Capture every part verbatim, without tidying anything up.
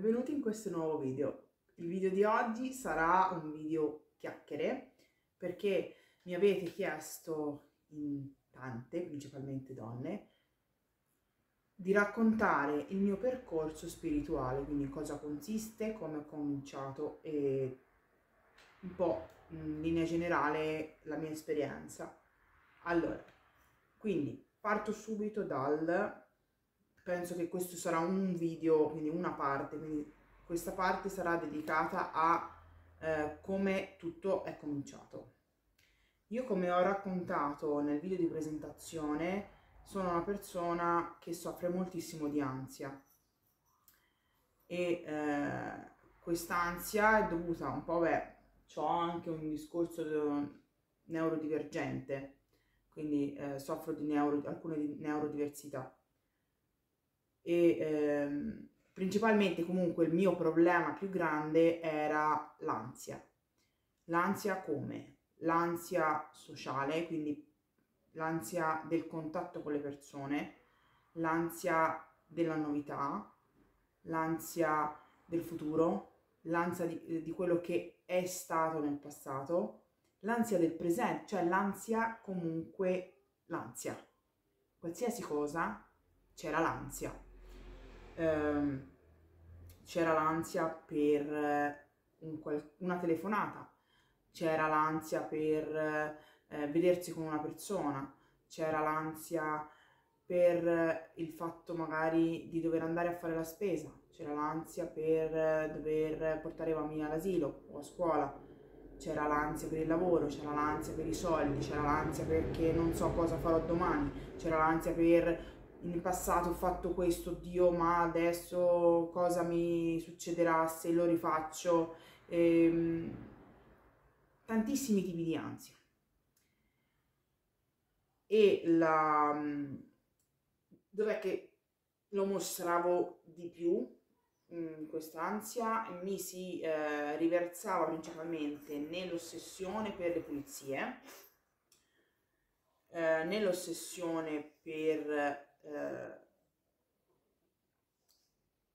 benvenuti in questo nuovo video. Il video di oggi sarà un video chiacchiere perché mi avete chiesto in tante, principalmente donne, di raccontare il mio percorso spirituale, quindi cosa consiste, come ho cominciato e un po' in linea generale la mia esperienza. Allora, quindi parto subito dal... penso che questo sarà un video, quindi una parte, quindi questa parte sarà dedicata a eh, come tutto è cominciato. Io, come ho raccontato nel video di presentazione, sono una persona che soffre moltissimo di ansia e eh, quest'ansia è dovuta un po', beh, c'ho anche un discorso neurodivergente, quindi eh, soffro di neuro, alcune di neurodiversità. E ehm, principalmente comunque il mio problema più grande era l'ansia. L'ansia come? L'ansia sociale, quindi l'ansia del contatto con le persone, l'ansia della novità, l'ansia del futuro, l'ansia di, di quello che è stato nel passato, l'ansia del presente, cioè l'ansia comunque, l'ansia. Qualsiasi cosa c'era l'ansia. C'era l'ansia per una telefonata, c'era l'ansia per vedersi con una persona, c'era l'ansia per il fatto magari di dover andare a fare la spesa, c'era l'ansia per dover portare i bambini all'asilo o a scuola, c'era l'ansia per il lavoro, c'era l'ansia per i soldi, c'era l'ansia perché non so cosa farò domani, c'era l'ansia per... in passato ho fatto questo, Dio, ma adesso cosa mi succederà se lo rifaccio? Ehm, tantissimi tipi di ansia. E la... dov'è che lo mostravo di più, questa ansia? Mi si eh, riversava principalmente nell'ossessione per le pulizie, eh, nell'ossessione per... Eh,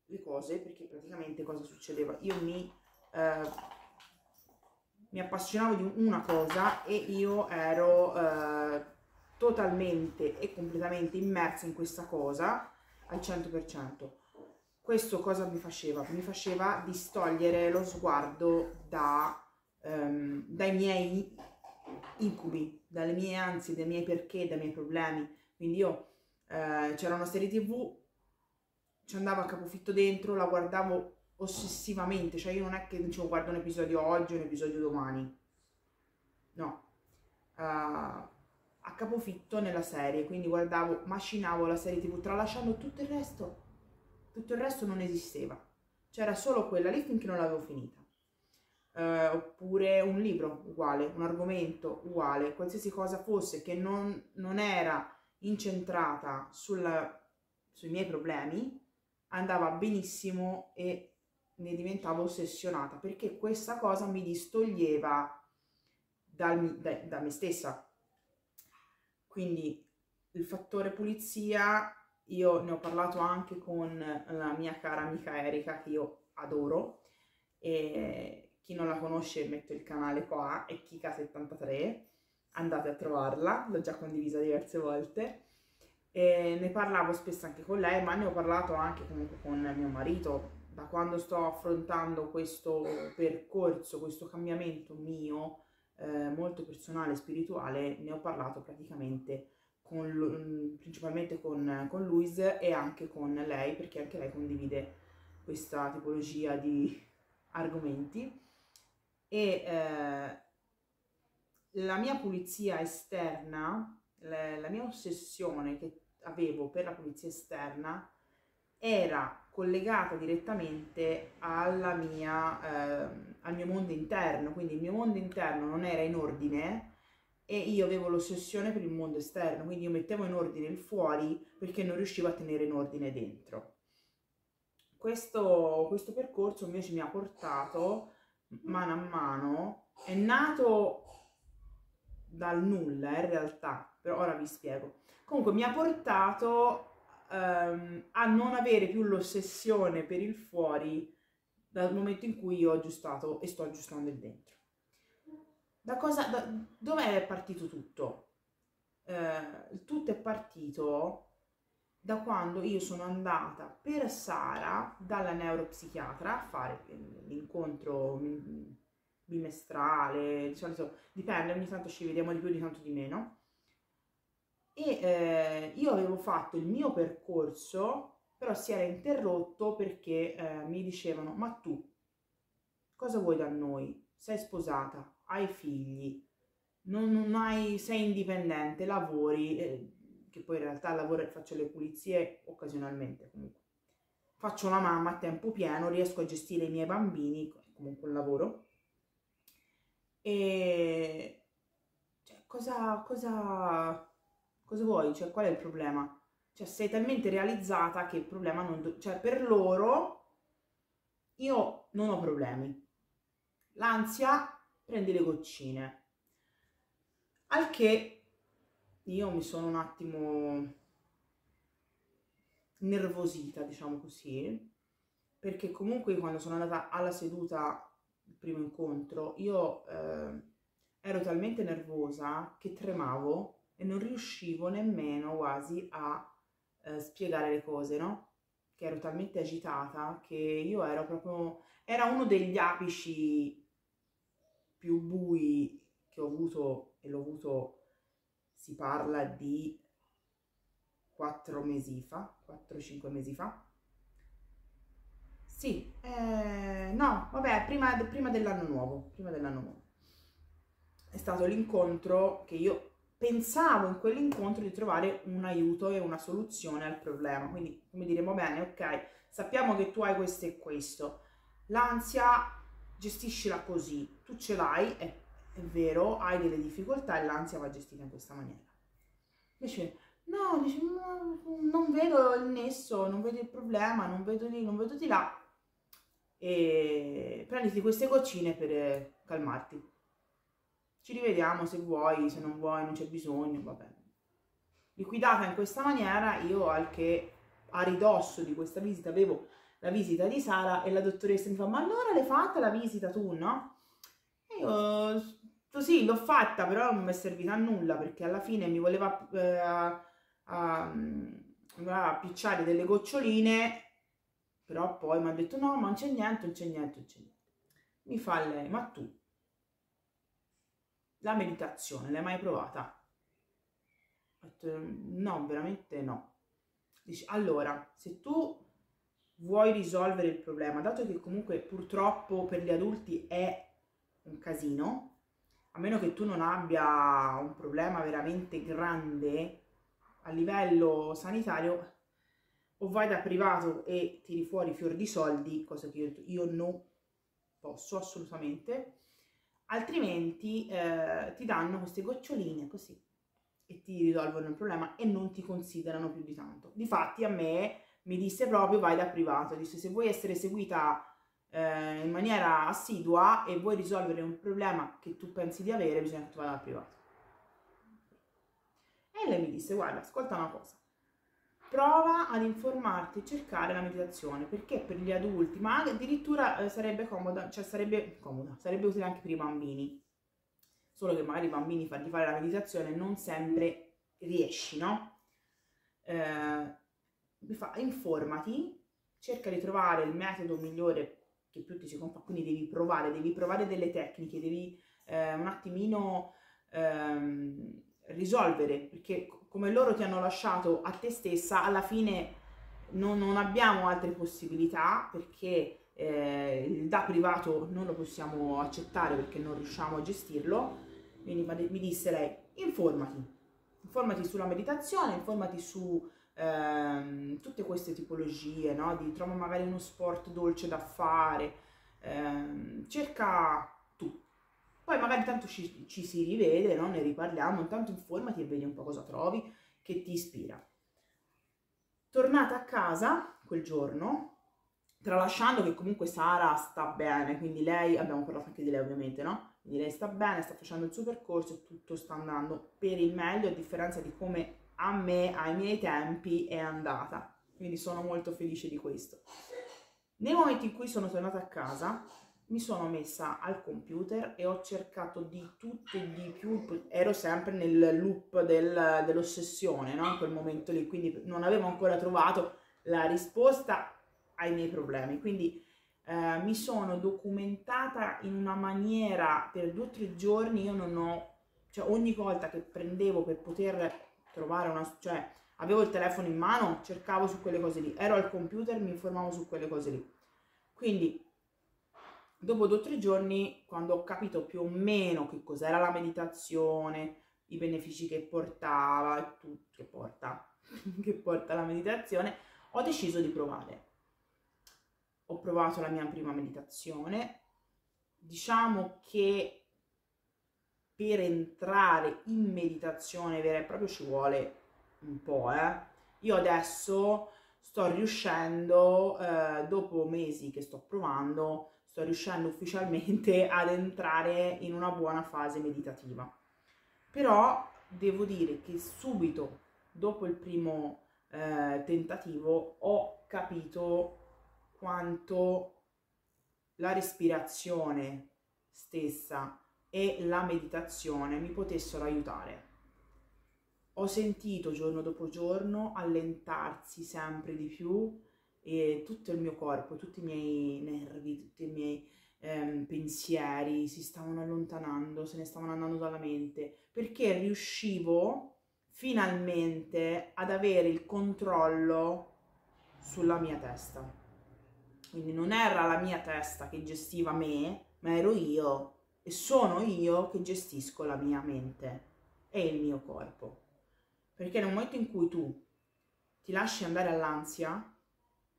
le cose, perché praticamente cosa succedeva? Io mi, eh, mi appassionavo di una cosa e io ero eh, totalmente e completamente immersa in questa cosa al cento per cento. Questo cosa mi faceva? Mi faceva distogliere lo sguardo da, ehm, dai miei incubi, dalle mie ansie, dai miei perché, dai miei problemi. Quindi io Uh, c'era una serie tv, ci andavo a capofitto dentro, la guardavo ossessivamente, cioè io non è che dicevo guardo un episodio oggi, un episodio domani, no, uh, a capofitto nella serie, quindi guardavo, macinavo la serie tv tralasciando tutto il resto, tutto il resto non esisteva, c'era solo quella lì finché non l'avevo finita. Uh, oppure un libro uguale, un argomento uguale, qualsiasi cosa fosse che non, non era incentrata sul, sui miei problemi, andava benissimo e ne diventavo ossessionata, perché questa cosa mi distoglieva dal, da, da me stessa. Quindi il fattore pulizia, io ne ho parlato anche con la mia cara amica Erika, che io adoro, e chi non la conosce metto il canale qua, è Kika settantatré. Andate a trovarla, l'ho già condivisa diverse volte, e ne parlavo spesso anche con lei, ma ne ho parlato anche comunque con mio marito. Da quando sto affrontando questo percorso, questo cambiamento mio, eh, molto personale e spirituale, ne ho parlato praticamente con, principalmente con, con Luis e anche con lei, perché anche lei condivide questa tipologia di argomenti. E... Eh, la mia pulizia esterna, la, la mia ossessione che avevo per la pulizia esterna era collegata direttamente alla mia, eh, al mio mondo interno, quindi il mio mondo interno non era in ordine e io avevo l'ossessione per il mondo esterno, quindi io mettevo in ordine il fuori perché non riuscivo a tenere in ordine dentro. Questo, questo percorso invece mi ha portato mano a mano, è nato... dal nulla in realtà, però ora vi spiego. Comunque mi ha portato um, a non avere più l'ossessione per il fuori dal momento in cui io ho aggiustato e sto aggiustando il dentro. Da cosa, da, dov'è partito tutto? Eh, tutto è partito da quando io sono andata per Sara dalla neuropsichiatra a fare l'incontro bimestrale, di solito dipende, ogni tanto ci vediamo di più, di tanto di meno. E eh, io avevo fatto il mio percorso, però si era interrotto perché eh, mi dicevano: ma tu cosa vuoi da noi? Sei sposata, hai figli, non, non hai, sei indipendente, lavori, eh, che poi in realtà lavoro e faccio le pulizie occasionalmente, comunque faccio una mamma a tempo pieno, riesco a gestire i miei bambini, comunque un lavoro. E cioè, cosa, cosa, cosa vuoi? Cioè, qual è il problema? Cioè, sei talmente realizzata che il problema non... Cioè, per loro io non ho problemi. L'ansia prende le goccine. Al che io mi sono un attimo nervosita, diciamo così, perché comunque quando sono andata alla seduta, il primo incontro, io eh, ero talmente nervosa che tremavo e non riuscivo nemmeno quasi a eh, spiegare le cose, no? Che ero talmente agitata che io ero proprio... Era uno degli apici più bui che ho avuto, e l'ho avuto, si parla di quattro mesi fa, quattro cinque mesi fa. Sì, eh, no, vabbè, prima, prima dell'anno nuovo, prima dell'anno nuovo. È stato l'incontro che io pensavo in quell'incontro di trovare un aiuto e una soluzione al problema. Quindi, come diremo, bene, ok, sappiamo che tu hai questo e questo. L'ansia, gestiscila così, tu ce l'hai, è, è vero, hai delle difficoltà e l'ansia va gestita in questa maniera. Invece... No, dici, no, non vedo il nesso, non vedo il problema, non vedo lì, non vedo di là. E prenditi queste goccine per calmarti. Ci rivediamo se vuoi, se non vuoi, non c'è bisogno, va bene. Liquidata in questa maniera, io al che a ridosso di questa visita avevo la visita di Sara e la dottoressa mi fa: ma allora l'hai fatta la visita tu, no? E io sì, l'ho fatta, però non mi è servita a nulla perché alla fine mi voleva... Eh, a, a picciare delle goccioline, però poi mi ha detto: no, ma non c'è niente, non c'è niente, non c'è niente. Mi fa lei: ma tu la meditazione l'hai mai provata? Ho detto: no, veramente no. Dice: allora, se tu vuoi risolvere il problema, dato che comunque purtroppo per gli adulti è un casino, a meno che tu non abbia un problema veramente grande a livello sanitario, o vai da privato e tiri fuori fior di soldi, cosa che io, io non posso assolutamente, altrimenti eh, ti danno queste goccioline così e ti risolvono il problema e non ti considerano più di tanto. Difatti a me mi disse proprio: vai da privato, disse: se vuoi essere seguita eh, in maniera assidua e vuoi risolvere un problema che tu pensi di avere, bisogna che tu vada da privato. E lei mi disse: guarda, ascolta una cosa, prova ad informarti e cercare la meditazione, perché per gli adulti, ma addirittura sarebbe comoda, cioè sarebbe comoda, sarebbe utile anche per i bambini, solo che magari i bambini fargli fare la meditazione non sempre riesci, no? Eh, informati, cerca di trovare il metodo migliore che più ti si compa, quindi devi provare, devi provare delle tecniche, devi eh, un attimino... Ehm, risolvere, perché come loro ti hanno lasciato a te stessa, alla fine non, non abbiamo altre possibilità, perché eh, il da privato non lo possiamo accettare perché non riusciamo a gestirlo. Quindi mi disse lei: informati, informati sulla meditazione, informati su eh, tutte queste tipologie, no? Di, trova magari uno sport dolce da fare, eh, cerca tu. Poi magari tanto ci, ci si rivede, no? Ne riparliamo, intanto informati e vedi un po' cosa trovi che ti ispira. Tornata a casa quel giorno, tralasciando che comunque Sara sta bene, quindi lei, abbiamo parlato anche di lei ovviamente, no? Quindi lei sta bene, sta facendo il suo percorso, tutto sta andando per il meglio, a differenza di come a me, ai miei tempi, è andata. Quindi sono molto felice di questo. Nel momento in cui sono tornata a casa mi sono messa al computer e ho cercato di tutto e di più, ero sempre nel loop del, dell'ossessione, no? In quel momento lì, quindi non avevo ancora trovato la risposta ai miei problemi, quindi eh, mi sono documentata in una maniera, per due o tre giorni io non ho, cioè ogni volta che prendevo per poter trovare una, cioè avevo il telefono in mano, cercavo su quelle cose lì, ero al computer, mi informavo su quelle cose lì, quindi dopo due o tre giorni, quando ho capito più o meno che cos'era la meditazione, i benefici che portava e tutto che porta che porta la meditazione, ho deciso di provare. Ho provato la mia prima meditazione, diciamo che per entrare in meditazione vera e propria ci vuole un po', eh. Io adesso sto riuscendo, eh, dopo mesi che sto provando, sto riuscendo ufficialmente ad entrare in una buona fase meditativa. Però devo dire che subito dopo il primo eh, tentativo ho capito quanto la respirazione stessa e la meditazione mi potessero aiutare. Ho sentito giorno dopo giorno allentarsi sempre di più e tutto il mio corpo, tutti i miei nervi, tutti i miei ehm, pensieri si stavano allontanando, se ne stavano andando dalla mente, perché riuscivo finalmente ad avere il controllo sulla mia testa. Quindi non era la mia testa che gestiva me, ma ero io e sono io che gestisco la mia mente e il mio corpo. Perché nel momento in cui tu ti lasci andare all'ansia,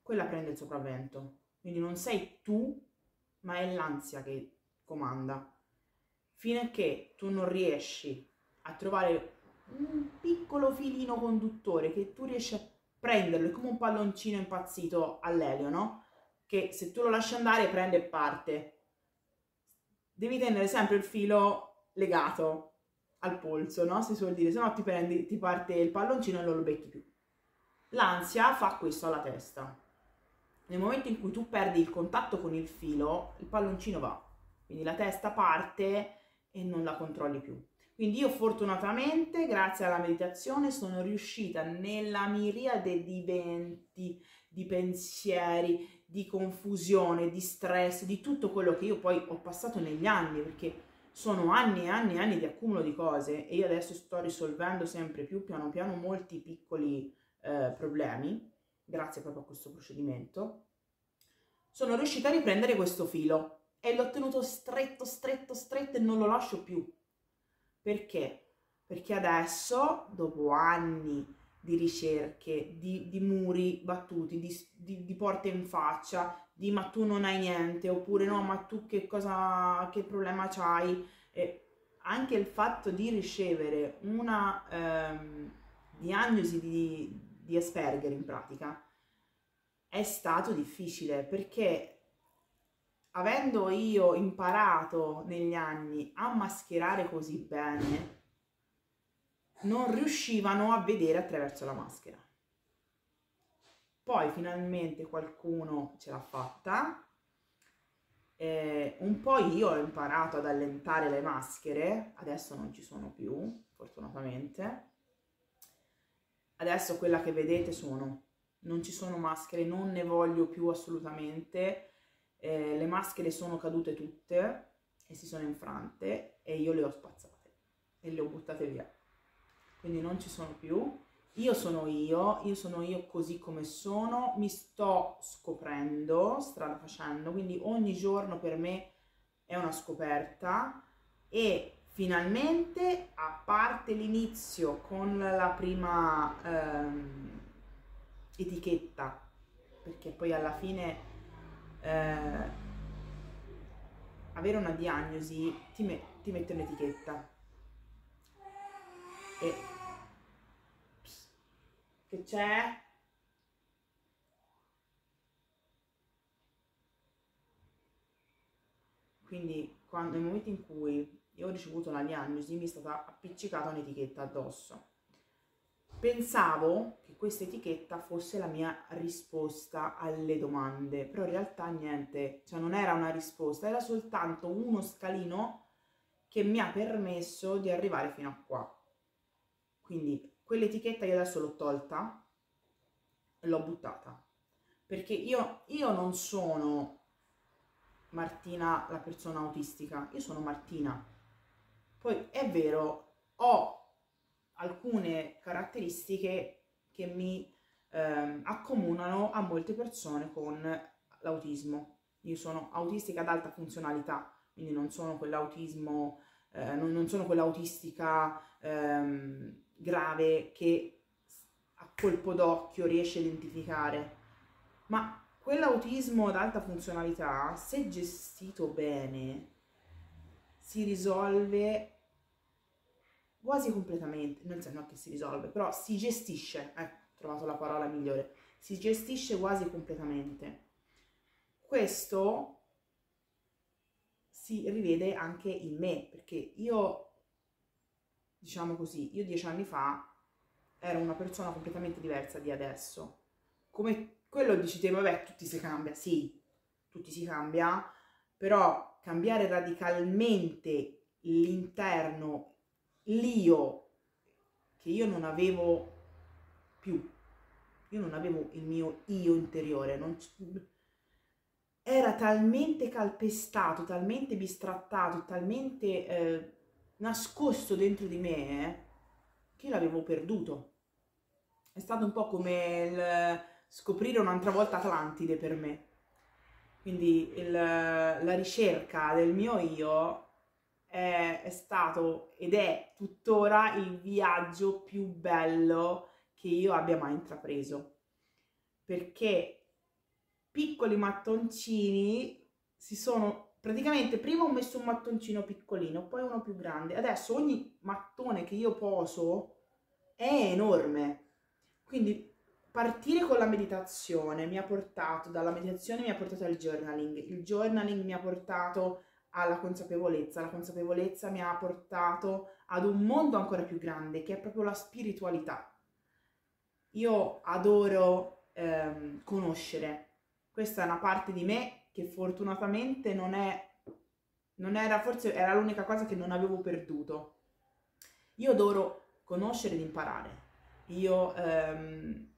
quella prende il sopravvento. Quindi non sei tu, ma è l'ansia che comanda. Finché tu non riesci a trovare un piccolo filino conduttore che tu riesci a prenderlo, è come un palloncino impazzito all'elio, no? Che se tu lo lasci andare prende parte. Devi tenere sempre il filo legato al polso, no? Si suol dire, se no ti prendi, ti parte il palloncino e non lo becchi più. L'ansia fa questo alla testa. Nel momento in cui tu perdi il contatto con il filo, il palloncino va. Quindi la testa parte e non la controlli più. Quindi io fortunatamente, grazie alla meditazione, sono riuscita nella miriade di venti, di pensieri, di confusione, di stress, di tutto quello che io poi ho passato negli anni, perché sono anni e anni e anni di accumulo di cose e io adesso sto risolvendo sempre più piano piano molti piccoli eh, problemi, grazie proprio a questo procedimento. Sono riuscita a riprendere questo filo e l'ho tenuto stretto, stretto, stretto e non lo lascio più. Perché? Perché adesso, dopo anni di ricerche, di, di muri battuti, di, di, di porte in faccia, di ma tu non hai niente, oppure no ma tu che cosa, che problema c'hai, e anche il fatto di ricevere una ehm, diagnosi di, di Asperger in pratica è stato difficile, perché avendo io imparato negli anni a mascherare così bene non riuscivano a vedere attraverso la maschera. Poi finalmente qualcuno ce l'ha fatta, eh, un po' io ho imparato ad allentare le maschere, adesso non ci sono più, fortunatamente. Adesso quella che vedete sono, non ci sono maschere, non ne voglio più assolutamente, eh, le maschere sono cadute tutte e si sono infrante e io le ho spazzate e le ho buttate via. Quindi non ci sono più, io sono io, io sono io così come sono, mi sto scoprendo, strada facendo, quindi ogni giorno per me è una scoperta e finalmente, a parte l'inizio con la prima ehm, etichetta, perché poi alla fine eh, avere una diagnosi ti, met ti mette un'etichetta. E che c'è? Quindi quando, nel momento in cui io ho ricevuto la diagnosi mi è stata appiccicata un'etichetta addosso Pensavo che questa etichetta fosse la mia risposta alle domande, però in realtà niente, cioè non era una risposta, era soltanto uno scalino che mi ha permesso di arrivare fino a qua. Quindi quell'etichetta io adesso l'ho tolta, l'ho buttata, perché io, io non sono Martina la persona autistica, io sono Martina. Poi è vero, ho alcune caratteristiche che mi eh, accomunano a molte persone con l'autismo. Io sono autistica ad alta funzionalità, quindi non sono quell'autismo, eh, non, non sono quell'autistica ehm, grave che a colpo d'occhio riesce a identificare, ma quell'autismo ad alta funzionalità, se gestito bene, si risolve quasi completamente, nel senso che si risolve, però si gestisce, eh, ho trovato la parola migliore, si gestisce quasi completamente. Questo si rivede anche in me, perché io, diciamo così, io dieci anni fa ero una persona completamente diversa di adesso. Come quello dici te, vabbè, tutti si cambia, sì, tutti si cambia, però cambiare radicalmente l'interno, l'io che io non avevo più, io non avevo il mio io interiore, non era talmente calpestato, talmente bistrattato, talmente eh, nascosto dentro di me eh, che l'avevo perduto. È stato un po' come il scoprire un'altra volta Atlantide per me. Quindi il, la ricerca del mio io è stato ed è tuttora il viaggio più bello che io abbia mai intrapreso, perché piccoli mattoncini si sono praticamente, prima ho messo un mattoncino piccolino, poi uno più grande, adesso ogni mattone che io poso è enorme. Quindi partire con la meditazione mi ha portato, dalla meditazione mi ha portato al journaling, il journaling mi ha portato alla consapevolezza, la consapevolezza mi ha portato ad un mondo ancora più grande che è proprio la spiritualità. Io adoro ehm, conoscere, questa è una parte di me che fortunatamente non è, non era, forse era l'unica cosa che non avevo perduto. Io adoro conoscere ed imparare, io ehm,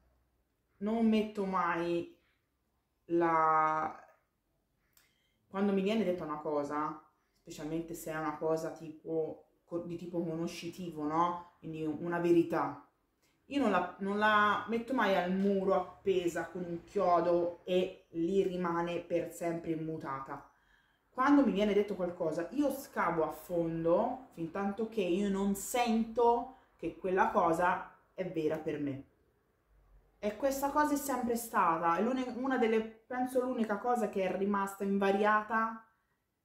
non metto mai la... Quando mi viene detta una cosa, specialmente se è una cosa tipo, di tipo conoscitivo, no? Quindi una verità, io non la, non la metto mai al muro appesa con un chiodo e lì rimane per sempre immutata. Quando mi viene detto qualcosa, io scavo a fondo fin tanto che io non sento che quella cosa è vera per me. E questa cosa è sempre stata, è una delle, penso l'unica cosa che è rimasta invariata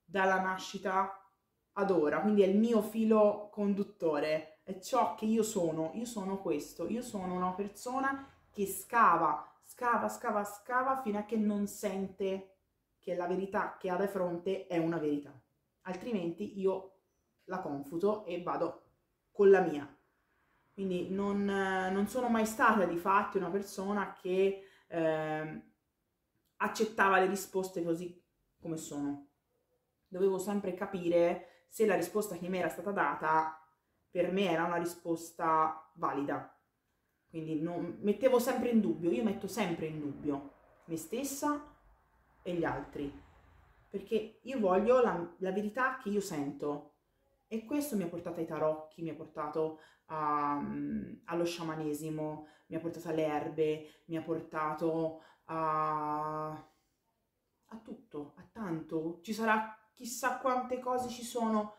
dalla nascita ad ora, quindi è il mio filo conduttore, è ciò che io sono, io sono questo, io sono una persona che scava, scava, scava, scava fino a che non sente che la verità che ha di fronte è una verità, altrimenti io la confuto e vado con la mia. Quindi non, non sono mai stata di fatto una persona che eh, accettava le risposte così come sono. Dovevo sempre capire se la risposta che mi era stata data per me era una risposta valida. Quindi non, mettevo sempre in dubbio, io metto sempre in dubbio me stessa e gli altri. Perché io voglio la, la verità che io sento. E questo mi ha portato ai tarocchi, mi ha portato a, um, allo sciamanesimo, mi ha portato alle erbe, mi ha portato a, a tutto, a tanto. Ci sarà chissà quante cose ci sono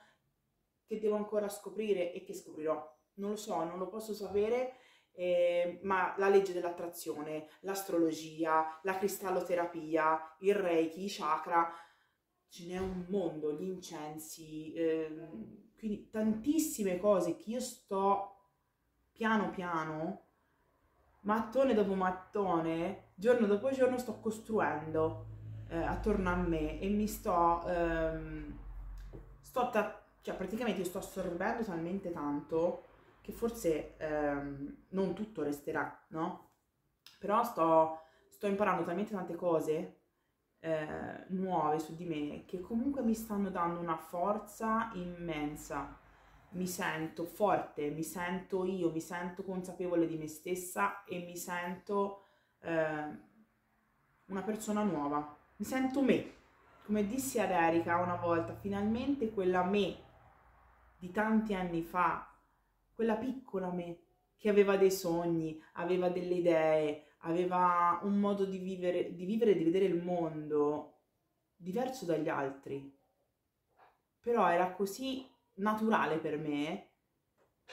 che devo ancora scoprire e che scoprirò. Non lo so, non lo posso sapere, eh, ma la legge dell'attrazione, l'astrologia, la cristalloterapia, il reiki, i chakra, ce n'è un mondo, gli incensi, eh, quindi tantissime cose che io sto piano piano, mattone dopo mattone, giorno dopo giorno sto costruendo eh, attorno a me e mi sto, ehm, sto cioè praticamente io sto assorbendo talmente tanto che forse ehm, non tutto resterà, no? Però sto, sto imparando talmente tante cose eh, nuove su di me che comunque mi stanno dando una forza immensa. Mi sento forte, mi sento io, mi sento consapevole di me stessa e mi sento eh, una persona nuova. Mi sento me. Come dissi ad Erika una volta, finalmente quella me di tanti anni fa, quella piccola me che aveva dei sogni, aveva delle idee, aveva un modo di vivere, di vivere e di vedere il mondo diverso dagli altri. Però era così naturale per me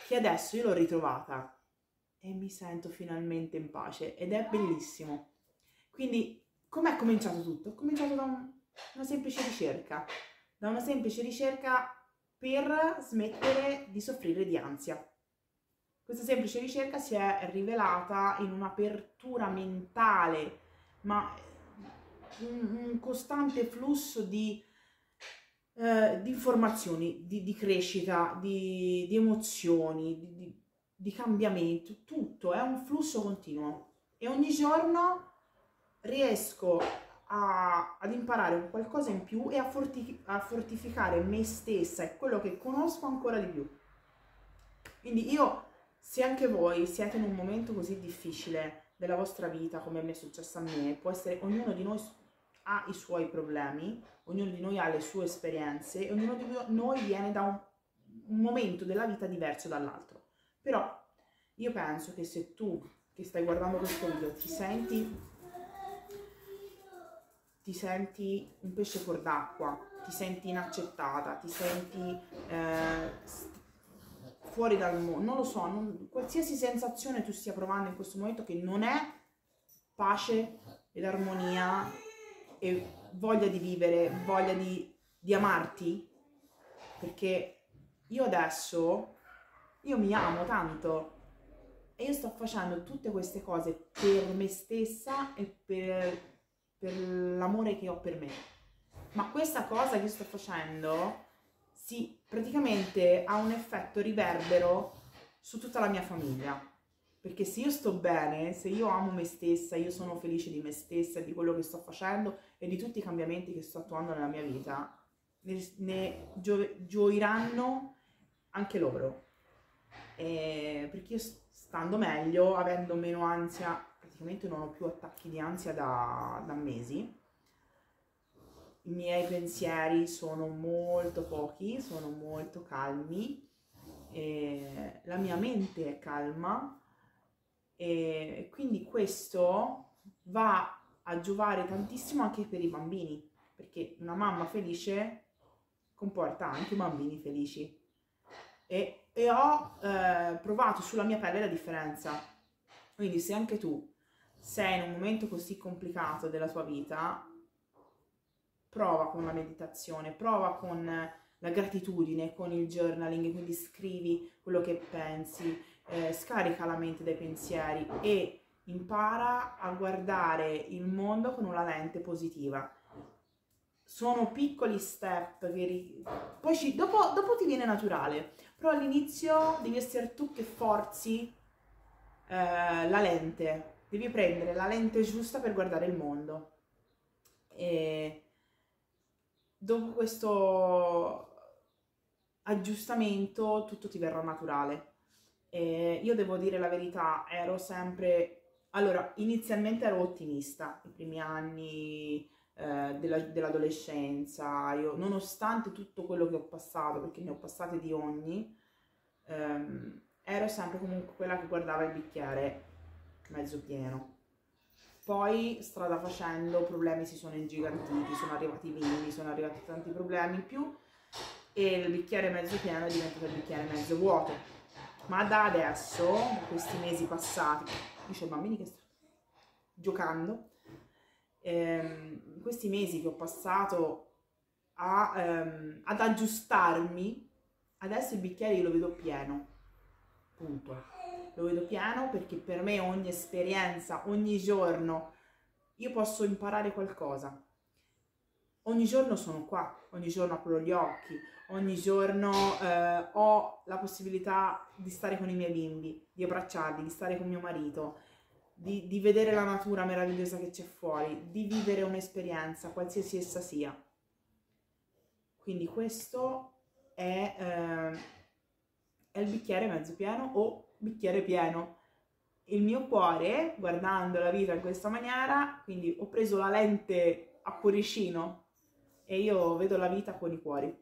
che adesso io l'ho ritrovata e mi sento finalmente in pace ed è bellissimo. Quindi com'è cominciato tutto? È cominciato da un, una semplice ricerca, da una semplice ricerca per smettere di soffrire di ansia. Questa semplice ricerca si è rivelata in un'apertura mentale, ma un, un costante flusso di Eh, di informazioni, di, di crescita, di, di emozioni, di, di, di cambiamento, tutto è un flusso continuo e ogni giorno riesco a, ad imparare un qualcosa in più e a, forti, a fortificare me stessa e quello che conosco ancora di più. Quindi io, se anche voi siete in un momento così difficile della vostra vita come mi è successo a me, può essere, ognuno di noi ha i suoi problemi, ognuno di noi ha le sue esperienze e ognuno di noi viene da un, un momento della vita diverso dall'altro. Però io penso che se tu che stai guardando questo video ti senti ti senti un pesce fuor d'acqua, ti senti inaccettata, ti senti eh, fuori dal mondo, non lo so, non, qualsiasi sensazione tu stia provando in questo momento che non è pace ed armonia e voglia di vivere, voglia di, di amarti, perché io adesso, io mi amo tanto e io sto facendo tutte queste cose per me stessa e per, per l'amore che ho per me. Ma questa cosa che io sto facendo, sì, praticamente ha un effetto riverbero su tutta la mia famiglia. Perché se io sto bene, se io amo me stessa, io sono felice di me stessa, di quello che sto facendo e di tutti i cambiamenti che sto attuando nella mia vita, ne, ne gio, gioiranno anche loro. E perché io stando meglio, avendo meno ansia, praticamente non ho più attacchi di ansia da, da mesi, i miei pensieri sono molto pochi, sono molto calmi, e la mia mente è calma, e quindi questo va a giovare tantissimo anche per i bambini, perché una mamma felice comporta anche bambini felici e, e ho eh, provato sulla mia pelle la differenza. Quindi se anche tu sei in un momento così complicato della tua vita, prova con la meditazione, prova con la gratitudine, con il journaling, quindi scrivi quello che pensi. Eh, scarica la mente dai pensieri e impara a guardare il mondo con una lente positiva. Sono piccoli step che ri... poi ci... dopo, dopo ti viene naturale, però all'inizio devi essere tu che forzi eh, la lente, devi prendere la lente giusta per guardare il mondo. E dopo questo aggiustamento tutto ti verrà naturale. Eh, io devo dire la verità, ero sempre... Allora, inizialmente ero ottimista, i primi anni eh, della, dell'adolescenza, io, nonostante tutto quello che ho passato, perché ne ho passate di ogni, ehm, ero sempre comunque quella che guardava il bicchiere mezzo pieno. Poi, strada facendo, problemi si sono ingigantiti, sono arrivati i bimbi, sono arrivati tanti problemi in più e il bicchiere mezzo pieno è diventato il bicchiere mezzo vuoto. Ma da adesso, da questi mesi passati, io c'ho i bambini che sto giocando, ehm, questi mesi che ho passato a, ehm, ad aggiustarmi, adesso il bicchiere io lo vedo pieno, punto. Lo vedo pieno perché per me ogni esperienza, ogni giorno, io posso imparare qualcosa. ogni giorno sono qua, ogni giorno apro gli occhi, ogni giorno eh, ho la possibilità di stare con i miei bimbi, di abbracciarli, di stare con mio marito, di, di vedere la natura meravigliosa che c'è fuori, di vivere un'esperienza, qualsiasi essa sia. Quindi questo è, eh, è il bicchiere mezzo pieno o bicchiere pieno. Il mio cuore, guardando la vita in questa maniera, quindi ho preso la lente a cuoricino e io vedo la vita con i cuori.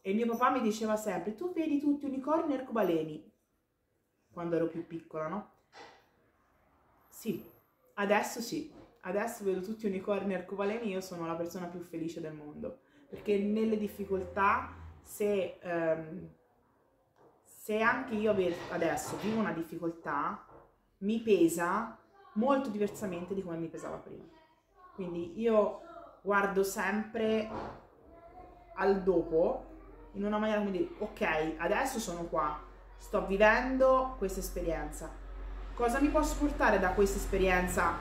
E mio papà mi diceva sempre, tu vedi tutti unicorni e arcobaleni, quando ero più piccola, no? Sì, adesso sì, adesso vedo tutti unicorni e arcobaleni, io sono la persona più felice del mondo, perché nelle difficoltà, se, ehm, se anche io adesso vivo una difficoltà, mi pesa molto diversamente di come mi pesava prima. Quindi io guardo sempre al dopo, in una maniera come dire, ok, adesso sono qua, sto vivendo questa esperienza, cosa mi posso portare da questa esperienza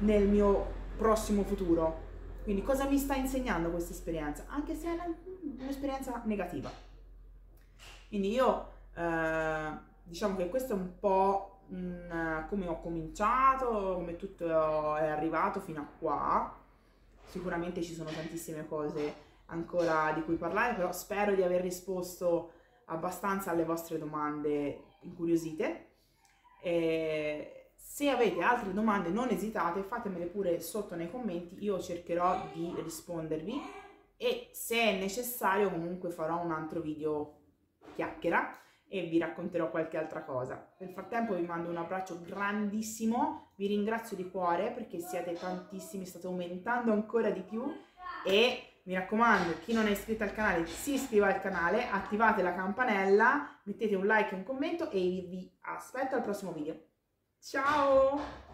nel mio prossimo futuro? Quindi cosa mi sta insegnando questa esperienza? Anche se è un'esperienza negativa. Quindi io, eh, diciamo che questo è un po' come ho cominciato, come tutto è arrivato fino a qua. Sicuramente ci sono tantissime cose ancora di cui parlare, però spero di aver risposto abbastanza alle vostre domande incuriosite. E se avete altre domande non esitate, fatemele pure sotto nei commenti, io cercherò di rispondervi e se è necessario comunque farò un altro video chiacchiera e vi racconterò qualche altra cosa. Nel frattempo vi mando un abbraccio grandissimo, vi ringrazio di cuore perché siete tantissimi, state aumentando ancora di più e mi raccomando, chi non è iscritto al canale si iscriva al canale, attivate la campanella, mettete un like e un commento e vi aspetto al prossimo video. Ciao!